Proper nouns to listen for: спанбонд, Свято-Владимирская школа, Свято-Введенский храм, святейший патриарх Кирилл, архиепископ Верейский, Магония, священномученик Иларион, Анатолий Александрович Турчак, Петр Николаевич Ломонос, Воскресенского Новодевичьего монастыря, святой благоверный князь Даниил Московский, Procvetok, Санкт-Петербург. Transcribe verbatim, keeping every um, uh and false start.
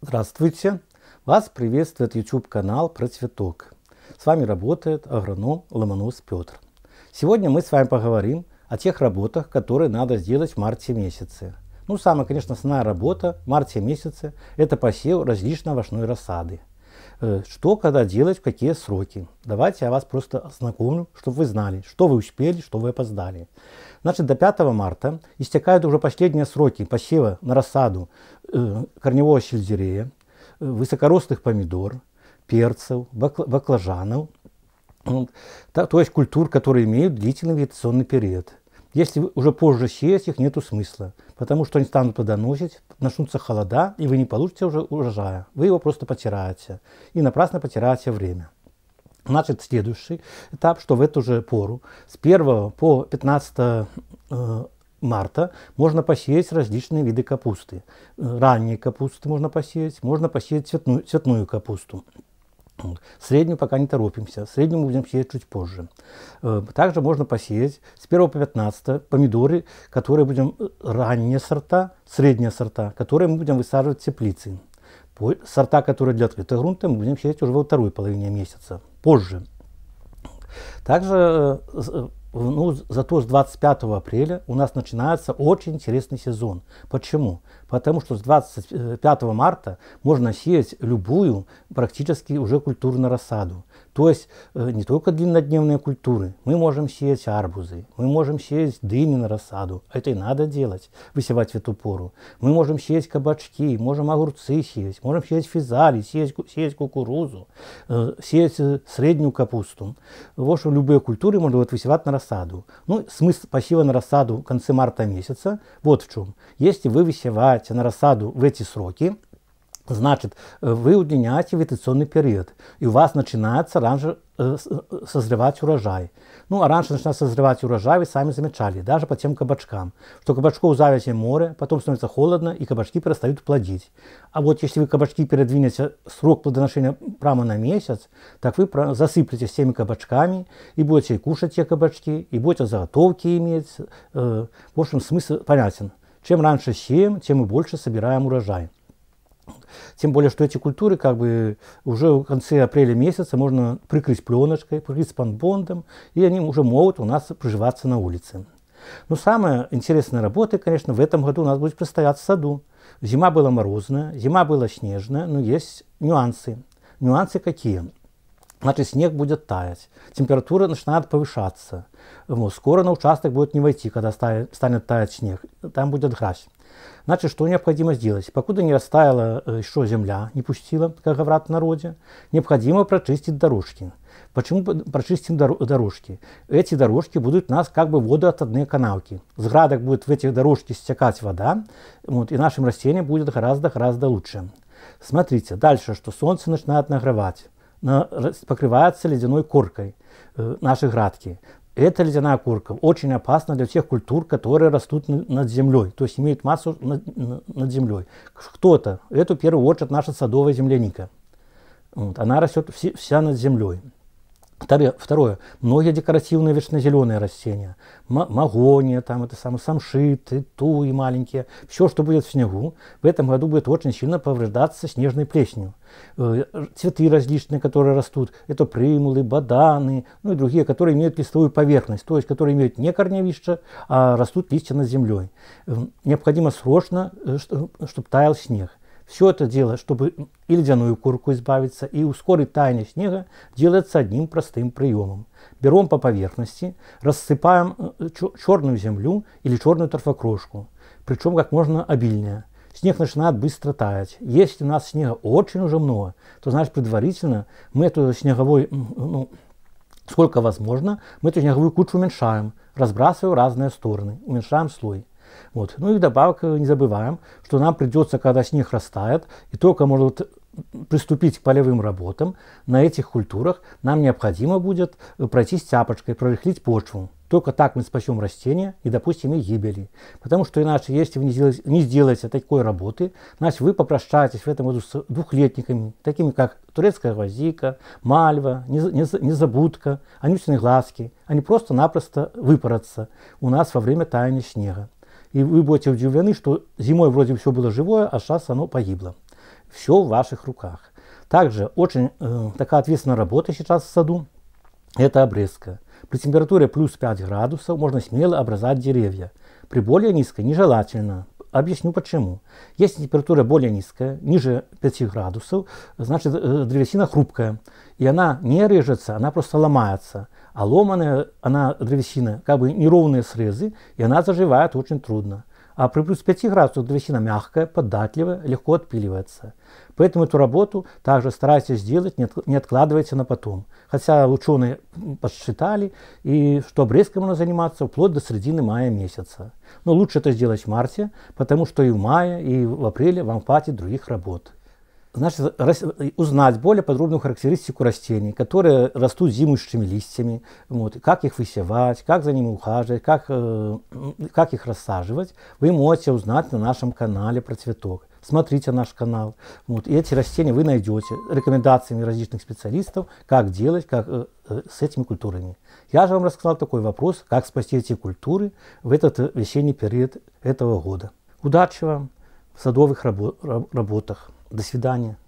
Здравствуйте! Вас приветствует YouTube-канал Процветок. С вами работает агроном Ломонос Петр. Сегодня мы с вами поговорим о тех работах, которые надо сделать в марте месяце. Ну, самая, конечно, основная работа в марте месяце – это посев различной овощной рассады. Что, когда делать, в какие сроки. Давайте я вас просто ознакомлю, чтобы вы знали, что вы успели, что вы опоздали. Значит, до пятого марта истекают уже последние сроки посева на рассаду корневого сельдерея, высокорослых помидор, перцев, баклажанов, то есть культур, которые имеют длительный вегетационный период. Если уже позже сеять, их нету смысла, потому что они станут плодоносить, начнутся холода, и вы не получите уже урожая. Вы его просто потираете, и напрасно потираете время. Значит, следующий этап, что в эту же пору, с первого по пятнадцатое марта можно посеять различные виды капусты. Ранние капусты можно посеять, можно посеять цветную, цветную капусту. Среднюю пока не торопимся, среднюю мы будем сеять чуть позже. Также можно посеять с первого по пятнадцатое помидоры, которые будем ранние сорта, средние сорта, которые мы будем высаживать в теплицы. Сорта, которые для открытого грунта, мы будем сеять уже во второй половине месяца, позже. Также, ну, зато с двадцать пятого апреля у нас начинается очень интересный сезон. Почему? Потому что с двадцать пятого марта можно сеять любую практически уже культурную рассаду. То есть не только длиннодневные культуры. Мы можем сеять арбузы, мы можем сеять дыни на рассаду. Это и надо делать, высевать в эту пору. Мы можем сеять кабачки, можем огурцы сеять, можем сеять физали, сеять, сеять кукурузу, сеять среднюю капусту. В общем, любые культуры можно вот высевать на рассаду. Ну, смысл посева на рассаду в конце марта месяца вот в чем. Если вы высеваете на рассаду в эти сроки, значит, вы удлиняете вегетационный период, и у вас начинается раньше созревать урожай. Ну, а раньше начинает созревать урожай, вы сами замечали, даже по тем кабачкам, что кабачков завязи море, потом становится холодно, и кабачки перестают плодить. А вот если вы кабачки передвинете срок плодоношения прямо на месяц, так вы засыплетесь теми кабачками, и будете кушать те кабачки, и будете заготовки иметь. В общем, смысл понятен. Чем раньше сеем, тем мы больше собираем урожай. Тем более, что эти культуры как бы уже в конце апреля месяца можно прикрыть пленочкой, прикрыть спанбондом, и они уже могут у нас приживаться на улице. Но самая интересная работа, конечно, в этом году у нас будет предстоять в саду. Зима была морозная, зима была снежная, но есть нюансы. Нюансы какие? Значит, снег будет таять, температура начинает повышаться. Вот, скоро на участок будет не войти, когда станет, станет таять снег, там будет грязь. Значит, что необходимо сделать? Покуда не растаяла еще земля, не пустила, как говорят в народе, необходимо прочистить дорожки. Почему прочистим дорожки? Эти дорожки будут у нас как бы водоотводные канавки. С градок будет в эти дорожки стекать вода, вот, и нашим растениям будет гораздо-гораздо лучше. Смотрите, дальше, что солнце начинает нагревать, покрывается ледяной коркой э, наши градки. Эта ледяная корка очень опасна для тех культур, которые растут над землей, то есть имеют массу над, над землей. Кто-то, эту в первую очередь наша садовая земляника, вот, она растет вся, вся над землей. Второе. Многие декоративные вечнозеленые растения. Магония, там, это самое, самшиты, туи маленькие. Все, что будет в снегу, в этом году будет очень сильно повреждаться снежной плесенью. Цветы различные, которые растут, это примулы, баданы, ну и другие, которые имеют листовую поверхность, то есть которые имеют не корневища, а растут листья над землей. Необходимо срочно, чтобы таял снег. Все это дело, чтобы и ледяную корку избавиться, и ускорить таяние снега, делается одним простым приемом. Берем по поверхности, рассыпаем черную землю или черную торфокрошку, причем как можно обильнее. Снег начинает быстро таять. Если у нас снега очень уже много, то значит предварительно мы эту снеговую, ну, сколько возможно, мы эту снеговую кучу уменьшаем, разбрасываем в разные стороны, уменьшаем слой. Вот. Ну и вдобавок не забываем, что нам придется, когда снег растает, и только может приступить к полевым работам, на этих культурах нам необходимо будет пройтись тяпочкой, прорыхлить почву. Только так мы спасем растения и, допустим, и гибели. Потому что иначе, если вы не сделаете, не сделаете такой работы, значит, вы попрощаетесь в этом году с двухлетниками, такими как турецкая гвоздика, мальва, незабудка, анютины глазки. Они просто-напросто выпарятся у нас во время таяния снега. И вы будете удивлены, что зимой вроде все было живое, а сейчас оно погибло. все в ваших руках. Также очень э, такая ответственная работа сейчас в саду – это обрезка. При температуре плюс пять градусов можно смело обрезать деревья. При более низкой нежелательно. Объясню почему. Если температура более низкая, ниже пяти градусов, значит э, древесина хрупкая. И она не режется, она просто ломается. А ломаная она древесина, как бы неровные срезы, и она заживает очень трудно. А при плюс пяти градусах древесина мягкая, податливая, легко отпиливается. Поэтому эту работу также старайтесь делать, не откладывайте на потом. Хотя ученые подсчитали, и что обрезкой можно заниматься вплоть до середины мая месяца. Но лучше это сделать в марте, потому что и в мае, и в апреле вам хватит других работ. Значит, узнать более подробную характеристику растений, которые растут зимующими листьями, вот, как их высевать, как за ними ухаживать, как, э, как их рассаживать, вы можете узнать на нашем канале Процветок. Смотрите наш канал, вот, и эти растения вы найдете рекомендациями различных специалистов, как делать, как э, э, с этими культурами. Я же вам рассказал такой вопрос, как спасти эти культуры в этот весенний период этого года. Удачи вам в садовых рабо- работах. До свидания.